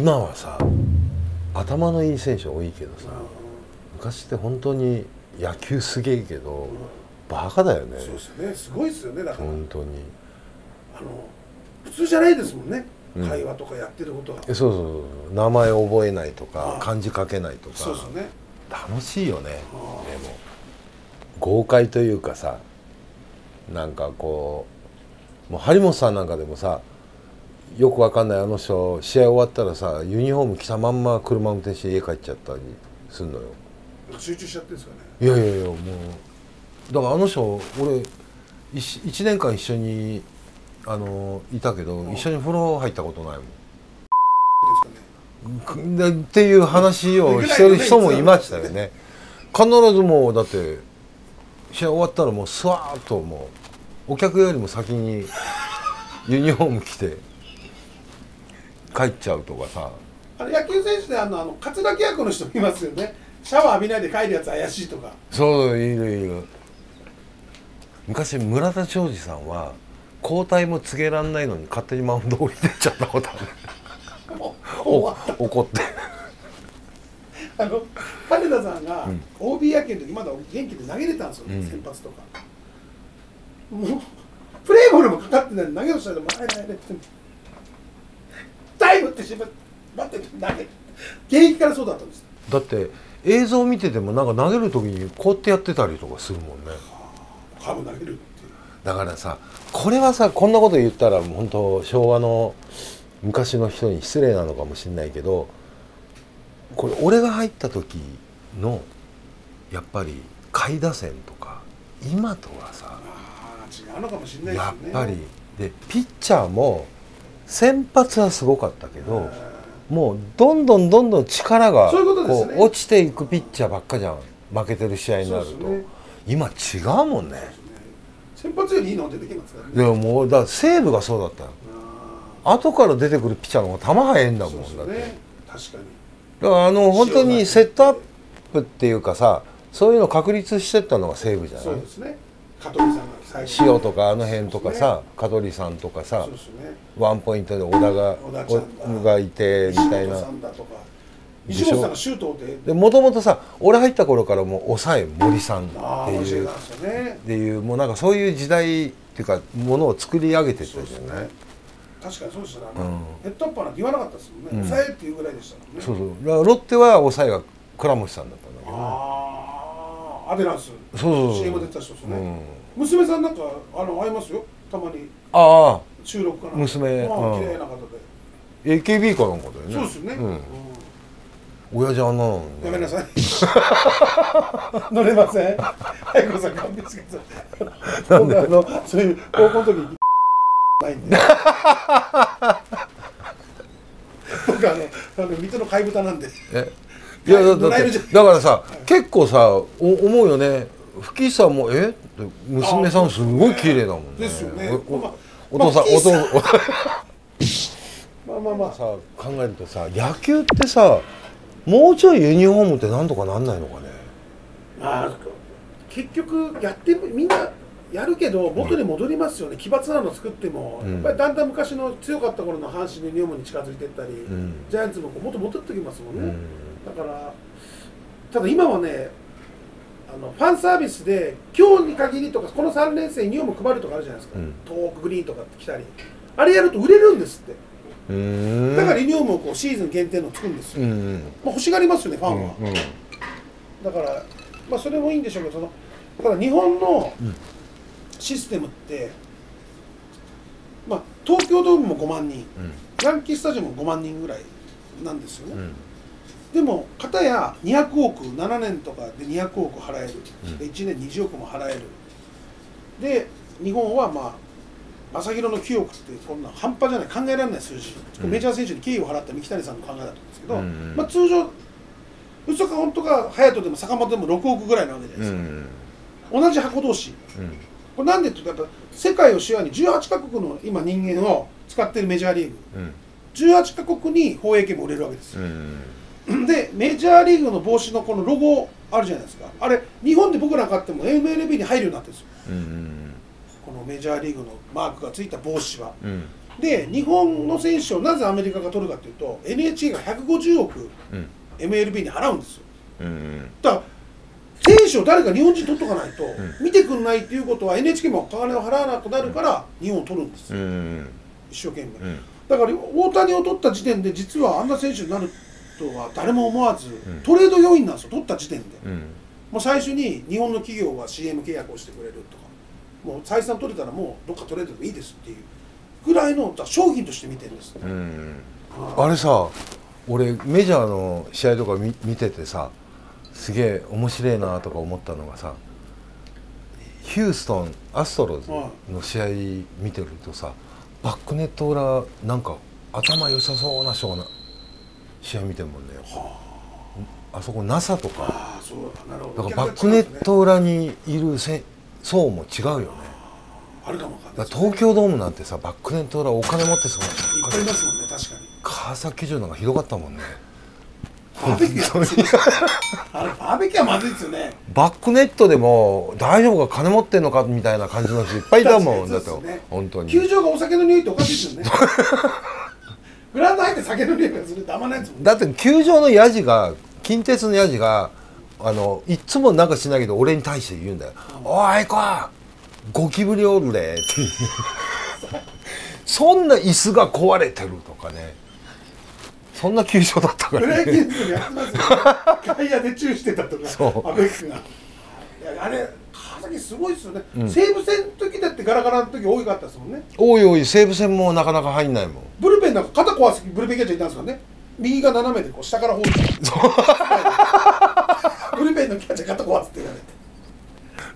今はさ頭のいい選手多いけどさ、昔って本当に野球すげえけどバカだよね。そうですよね、すごいですよね。だから本当に普通じゃないですもんね、会話とかやってることが。そうそうそう、名前覚えないとか漢字書けないとか。そうですね、楽しいよね。でも豪快というかさ、なんかこうもう張本さんなんかでもさ、よくわかんないあの人試合終わったらさユニフォーム着たまんま車運転して家帰っちゃったりすんのよ。集中しちゃってんですかね。いやいやいや、もうだからあの人俺1年間一緒にいたけど、一緒に風呂入ったことないもんっていう話をしてる人もいましたよね。必ずもうだって試合終わったらもうスワーッともうお客よりも先にユニフォーム着て帰っちゃうとかさ。野球選手で葛城役の人もいますよね。シャワー浴びないで帰るやつ怪しいとか。そういるいる。昔村田兆治さんは交代も告げられないのに勝手にマウンド降りてっちゃったことある。怒って羽田さんが OB 野球の時まだ元気で投げれたんですよ、先発とか。もうプレーボールもかかってないのに投げとしたらもうあれあれってタイムってしまって待って投げ、現役からそうだったんです。だって映像見ててもなんか投げる時にこうやってやってたりとかするもんね。カーブ投げるっていう。だからさ、これはさ、こんなこと言ったら本当昭和の昔の人に失礼なのかもしれないけど、これ俺が入った時のやっぱり下位打線とか今とはさ違うのかもしれないですね。やっぱりでピッチャーも先発はすごかったけど、もうどんどんどんどん力がこう落ちていくピッチャーばっかじゃん、負けてる試合になると。今違うもんね。先発よりいいの出てきますからね。でももうだから西武がそうだったの。後から出てくるピッチャーの方が球速いんだもん。だって確かに。だから本当にセットアップっていうかさ、そういうのを確立してったのが西武じゃない。そうですね。香取さんが最初に塩とかあの辺とかさ、香取さんとかさ、ワンポイントで小田がいてみたいな。石本さんがシュートでもともとさ、俺入った頃からもう抑え森さんっていうもうなんかそういう時代っていうかものを作り上げてったじゃない。確かにそうでしたね。ヘッドアッパーなんて言わなかったですもんね。抑えっていうぐらいでしたもんね。そうそう、だからロッテは抑えが倉持さんだったんだけど。ああ、アデランス CM 出てた人ですね。娘さんなんか会いますよ、たまに。ああ、収録かな。娘綺麗な方で AKB かなんかだよね。そうですよね。親父あんなのやめなさい、乗れません。愛子さん勘弁してください。なんでそういう高校の時にないんで。僕水戸の貝豚なんで。いやだからさ、結構さ思うよね。吹石さんも娘さんすごい綺麗だもんね。ですよね。お父さん、まあさ考えるとさ、野球ってさもうちょいユニフォームってなんとかなんないのかね。あ、結局やってみんな。やるけど元に戻りますよね、奇抜なの作っても、やっぱりだんだん昔の強かった頃の阪神のユニフォームに近づいていったり、ジャイアンツも元戻ってきますもんね。だから、ただ今はね、ファンサービスで、今日に限りとか、この3連戦、ユニフォーム配るとかあるじゃないですか、東北グリーンとか来たり、あれやると売れるんですって、だからユニフォームをこうシーズン限定の作るんですよ、欲しがりますよね、ファンは。だから、まあ、それもいいんでしょうけど、だから日本のシステムって、まあ、東京ドームも5万人、ヤンキースタジアムも5万人ぐらいなんですよね。でも、かたや200億、7年とかで200億払える、で1年20億も払える、で、日本はまあ、朝広の9億って、こんな半端じゃない、考えられない数字、メジャー選手に敬意を払った三木谷さんの考えだったんですけど、まあ、通常、嘘か本当か、隼人でも坂本でも6億ぐらいなわけじゃないですか、同じ箱同士。これなんでって言うと、世界を視野に18カ国の今人間を使っているメジャーリーグ、18カ国に放映権も売れるわけですよ。でメジャーリーグの帽子のこのロゴあるじゃないですか、あれ日本で僕ら買っても MLB に入るようになってるんですよ、このメジャーリーグのマークがついた帽子は。で日本の選手をなぜアメリカが取るかというと NHK が150億 MLB に払うんですよ。だから選手を誰か日本人取っとかないと、見てくんないっていうことは NHK もお金を払わなくなるから日本を取るんですよ、一生懸命。だから大谷を取った時点で実はあんな選手になるとは誰も思わず、トレード要因なんですよ、取った時点で。もう最初に日本の企業は CM 契約をしてくれるとか、もう採算取れたらもうどっか取れてもいいですっていうぐらいの商品として見てるんです。あれさ、俺メジャーの試合とか見ててさ、すげえ面白いなとか思ったのがさ、ヒューストンアストロズの試合見てるとさ、バックネット裏なんか頭良さそうな試合見てるもんね。あそこ NASA とか、だからバックネット裏にいる層も違うよね。あるかもわかんない。東京ドームなんてさ、バックネット裏お金持ってそうな人いっぱいいますもんね。確かに川崎城なんかひどかったもんね。バーベキューはまずいですよね。バックネットでも大丈夫か、金持ってんのかみたいな感じの人いっぱいいたもんだと。本当に球場がお酒の匂いっておかしいですよね。グラウンド入って酒の匂いがするってあんまないですもん。だって球場のヤジが、近鉄のヤジがいつもなんかしないけど俺に対して言うんだよ。おいこうゴキブリおるれって。そんな椅子が壊れてるとかね、そんな急所だったからね。プロ野球でやってますよ。外野でチューしてたとか。そう。あれ川崎すごいですよね。西武戦の時だってガラガラの時多かったですもんね。多い西武戦もなかなか入んないもん。ブルペンなんか肩壊すブルペンキャッチャーいたんですからね。右が斜めでこう下から放って。ブルペンのキャッチャー肩壊すって言われて。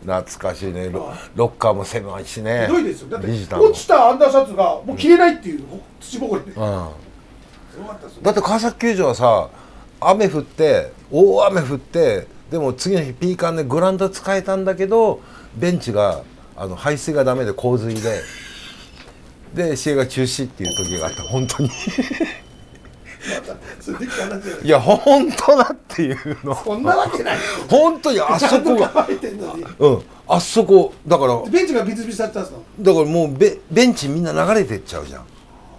懐かしいね。ロッカーも狭いしね。ひどいですよ。だって落ちたアンダーシャツがもう着れないっていう、土ぼこりで。だって川崎球場はさ、雨降って大雨降って、でも次の日ピーカンでグラウンド使えたんだけど、ベンチが排水がダメで洪水で、で試合が中止っていう時があった。本当にいや本当だっていうの、そんなわけない。本当にあそこが、あそこだからベンチがビツビツだったんですか。だからもうベンチみんな流れてっちゃうじゃん。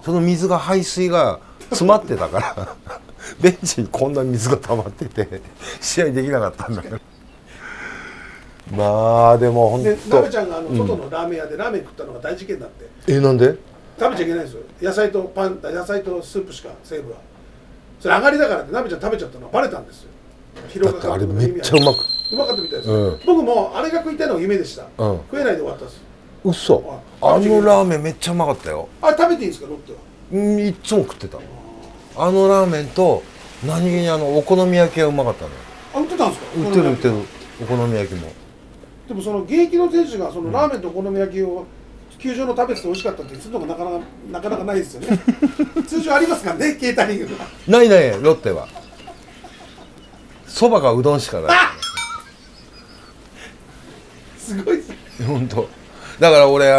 その水が、排水が詰まってたから、ベンチにこんな水が溜まってて試合できなかったんだから。まあでも本当、なべちゃんが外のラーメン屋でラーメン食ったのが大事件だって。なんで食べちゃいけないんですよ。野菜とスープしか、西武はそれ上がりだからって、なべちゃん食べちゃったのはバレたんですよ。だってあれめっちゃうまかったみたいです、僕もあれが食いたいのが夢でした、食えないで終わったんです。うそ、あのラーメンめっちゃうまかったよ。あれ食べていいんですか、ロッテは。いっつも食ってた。あのラーメンと何気にお好み焼きはうまかったね。売ってたんですか。売ってるお好み焼きも。でもその現役の選手がそのラーメンとお好み焼きを球場の食べてて美味しかったってするのがなかなかないですよね。通常ありますからね、ケータリングが。ないロッテはそばかうどんしかない。すごいですね、本当。だから俺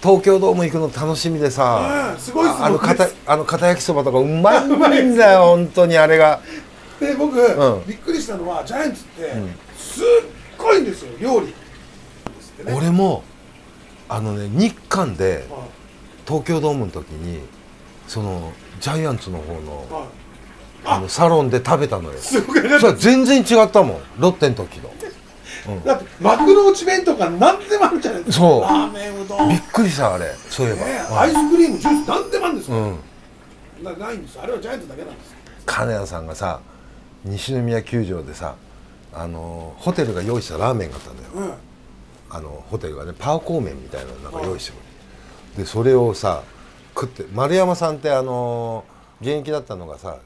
東京ドーム行くの楽しみでさ、片焼きそばとかうまいんだよ、本当にあれが。で、僕、びっくりしたのは、ジャイアンツって、すっごいんですよ、料理。俺も、日韓で、東京ドームの時に、ジャイアンツの方の、サロンで食べたのよ。それ全然違ったもん、ロッテの時の。だって幕の内弁とか何でもあるじゃないですか。そう、ラーメン、うどん、びっくりした。あれそういえばアイスクリーム、ジュース、何でもあるんですよ。ないんです。あれはジャイアンツだけなんです。金谷さんがさ、西宮球場でさ、ホテルが用意したラーメンがあったんだよ。ホテルがね、パーコー麺みたいなのなんか用意してくれて、でそれをさ食って、丸山さんって現役だったのがさ、